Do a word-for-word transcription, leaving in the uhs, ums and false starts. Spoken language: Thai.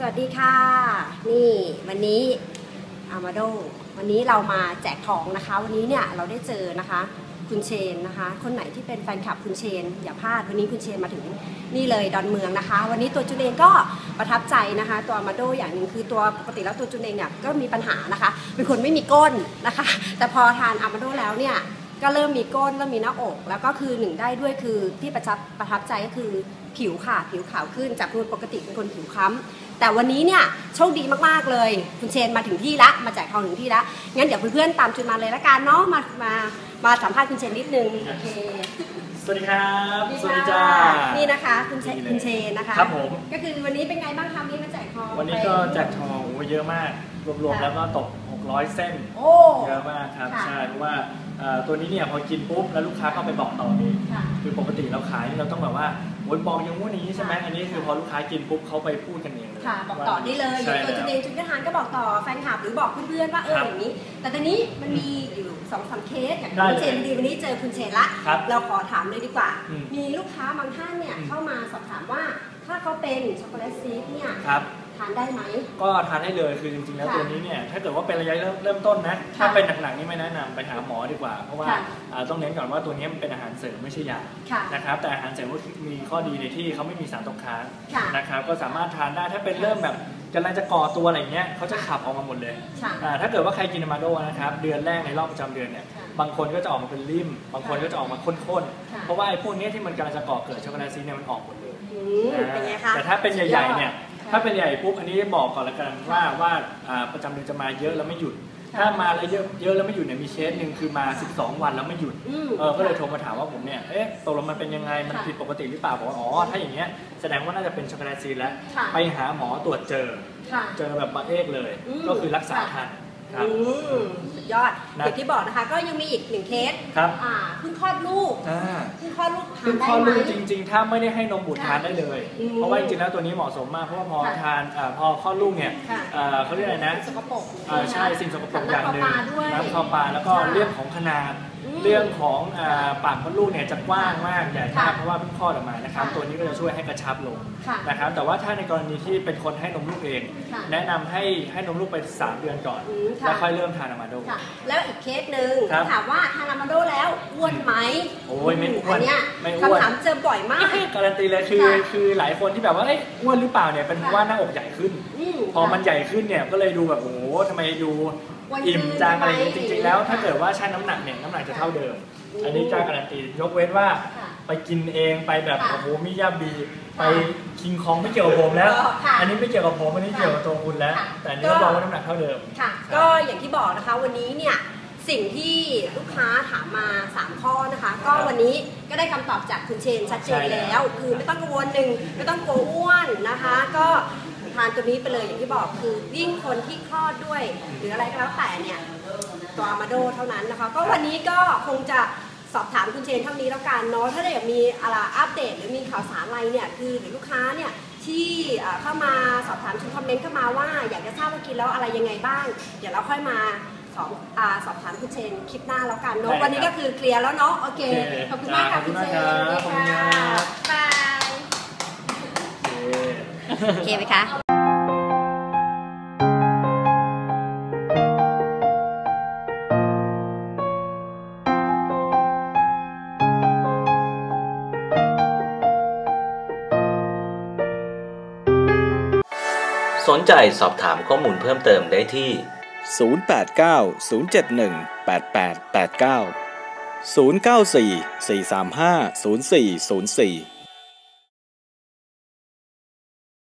สวัสดีค่ะนี่วันนี้อามาโดวันนี้เรามาแจกของนะคะวันนี้เนี่ยเราได้เจอนะคะคุณเชนนะคะคนไหนที่เป็นแฟนคลับคุณเชนอย่าพลาดวันนี้คุณเชนมาถึงนี่เลยดอนเมืองนะคะวันนี้ตัวจุนเองก็ประทับใจนะคะตัวอามาโดอย่างหนึ่งคือตัวปกติแล้วตัวจุนเองเนี่ยก็มีปัญหานะคะเป็นคนไม่มีก้นนะคะแต่พอทานอามาโดแล้วเนี่ยก็เริ่มมีก้นเริ่มมีหน้าอกแล้วก็คือหนึ่งได้ด้วยคือที่ประทับประทับใจก็คือผิวค่ะผิวขาวขึ้นจากคนปกติเป็นคนผิวคล้ำแต่วันนี้เนี่ยโชคดีมากๆเลยคุณเชนมาถึงที่ละมาแจกทองถึงที่ละงั้นเดี๋ยวเพื่อนๆตามจุนมาเลยละกันเนาะมามามาสัมภาษณ์คุณเชนนิดนึงโอเคสวัสดีครับสวัสดีจ้านี่นะคะคุณเชนคุณเชนนะคะครับผมก็คือวันนี้เป็นไงบ้างคะวันนี้มาแจกทองวันนี้ก็แจกทองเยอะมากรวมๆแล้วก็ตกหกร้อยเส้นเยอะมากครับใช่เพราะว่าตัวนี้เนี่ยพอกินปุ๊บแล้วลูกค้าเข้าไปบอกต่อเองคือปกติเราขายเราต้องแบบว่าโวยบอกอย่างงู้นอย่างนี้ใช่ไหมอันนี้คือพอลูกค้ากินปุ๊บเขาไปพูดกันเองค่ะบอกต่อนี่เลยอย่างตัวจุนเองจุนกระหานก็บอกต่อแฟนคลับหรือบอกเพื่อนๆว่าเอออย่างนี้แต่ตอนนี้มันมีอยู่สองสามเคสอย่างคุณเชนดีวันนี้เจอคุณเชนละเราขอถามเลยดีกว่ามีลูกค้าบางท่านเนี่ยเข้ามาสอบถามว่าถ้าเขาเป็นช็อกโกแลตซีฟเนี่ยทานได้ไหมก็ทานได้เลยคือจริงๆแล้วตัวนี้เนี่ยถ้าเกิดว่าเป็นระยะเริ่มเริ่มต้นนะถ้าเป็นหนักๆนี่ไม่แนะนำไปหาหมอดีกว่าเพราะว่าต้องเน้นก่อนว่าตัวนี้มันเป็นอาหารเสริมไม่ใช่ยานะครับแต่อาหารเสริมมีข้อดีในที่เขาไม่มีสารตกค้างนะครับก็สามารถทานได้ถ้าเป็นเริ่มแบบกำลังจะก่อตัวอะไรเงี้ยเขาจะขับออกมาหมดเลยถ้าเกิดว่าใครกินอามาโดนะครับเดือนแรกในรอบประจำเดือนเนี่ยบางคนก็จะออกมาเป็นลิ่มบางคนก็จะออกมาข้นๆเพราะว่าไอ้พวกนี้ที่มันกำลังจะก่อเกิดช็อกโกแลตซีเนี่ยมันออกหมดเลยแต่ถ้าเป็นใหญ่ๆเนี่ยถ้าเป็นใหญ่ปุ๊บอันนี้บอกก่อนละกันว่าว่าประจำเดือนจะมาเยอะแล้วไม่หยุดถ้ามาแล้วเยอะเยอะแล้วไม่หยุดเนี่ยมีเคสหนึ่งคือมาสิบสองวันแล้วไม่หยุดเออก็เลยโทรมาถามว่าผมเนี่ยเอ๊ะตกลงมันเป็นยังไงมันผิดปกติหรือเปล่าบอกว่าอ๋อถ้าอย่างเงี้ยแสดงว่าน่าจะเป็นช็อกโกแลตซีแล้วไปหาหมอตรวจเจอเจอแบบบังเอิญเลยก็คือรักษาทันสุดยอดอย่างที่บอกนะคะก็ยังมีอีกหนึ่งเคสคุณคลอดลูกคุณคลอดลูกทานได้ไหมจริงๆถ้าไม่ได้ให้นมบุตรทานได้เลยเพราะว่าจริงๆแล้วตัวนี้เหมาะสมมากเพราะว่าพอทานพอคลอดลูกเนี่ยเขาเรียกอะไรนะสิ่งสกปรกใช่สิ่งสกปรกอย่างหนึ่งน้ำข้าวปลาแล้วก็เรื่องของขนาดเรื่องของปากมดลูกเนี่ยจะกว้างมากใหญ่มากเพราะว่าเพิ่งคลอดออกมานะครับตัวนี้ก็จะช่วยให้กระชับลงนะครับแต่ว่าถ้าในกรณีที่เป็นคนให้นมลูกเองแนะนำให้ให้นมลูกไปสามเดือนก่อนแล้วค่อยเริ่มทานอามาโดแล้วอีกเคสหนึ่งถามว่าทานอามาโดแล้วอ้วนไหมโอ้ยไม่อ้วนไม่อ้วนคำถามเจอบ่อยมากการันตีเลยคือคือหลายคนที่แบบว่าเอ้ยอ้วนหรือเปล่าเนี่ยเป็นเพราะว่าหน้าอกใหญ่ขึ้นพอมันใหญ่ขึ้นเนี่ยก็เลยดูแบบโอ้โหทำไมดูอิ่มจางอะไรจริงๆแล้วถ้าเกิดว่าใช้น้ำหนักเนี่ยน้ำหนักจะเท่าเดิมอันนี้จ้าการันตียกเว้นว่าไปกินเองไปแบบโอ้โหมิยาบีไปคิงคองไม่เกี่ยวกับผมแล้วอันนี้ไม่เกี่ยวกับผมอันนี้เกี่ยวกับตัวคุณแล้วแต่นี่เราบอกว่าน้ำหนักเท่าเดิมก็อย่างที่บอกนะคะวันนี้เนี่ยสิ่งที่ลูกค้าถามมาสามข้อนะคะก็วันนี้ก็ได้คำตอบจากคุณเชนชัดเจนแล้วคือไม่ต้องกังวลหนึ่งไม่ต้องกลัวอ้วนนะคะก็ทานตัวนี้ไปเลยอย่างที่บอกคือยิ่งคนที่คลอดด้วยหรืออะไรก็แล้วแต่เนี่ยตัวอามาโดเท่านั้นนะคะก็วันนี้ก็คงจะสอบถามคุณเชนเท่านี้แล้วกันเนาะถ้าอยากมีอะไรอัปเดตหรือมีข่าวสารอะไรเนี่ยคือหรือลูกค้าเนี่ยที่เข้ามาสอบถามชมคอมเมนต์เข้ามาว่าอยากจะทราบว่ากินแล้วอะไรยังไงบ้างเดี๋ยวเราค่อยมาสอบสอบถามคุณเชนคลิปหน้าแล้วกันเนาะวันนี้ก็คือเคลียร์แล้วเนาะโอเคขอบคุณมากค่ะคุณเชนค่ะโอเคไหมคะสนใจสอบถามข้อมูลเพิ่มเติมได้ที่ศูนย์ แปด เก้า ศูนย์ เจ็ด หนึ่ง แปด แปด แปด เก้า ศูนย์ เก้า สี่ สี่ สาม ห้า ศูนย์ สี่ ศูนย์ สี่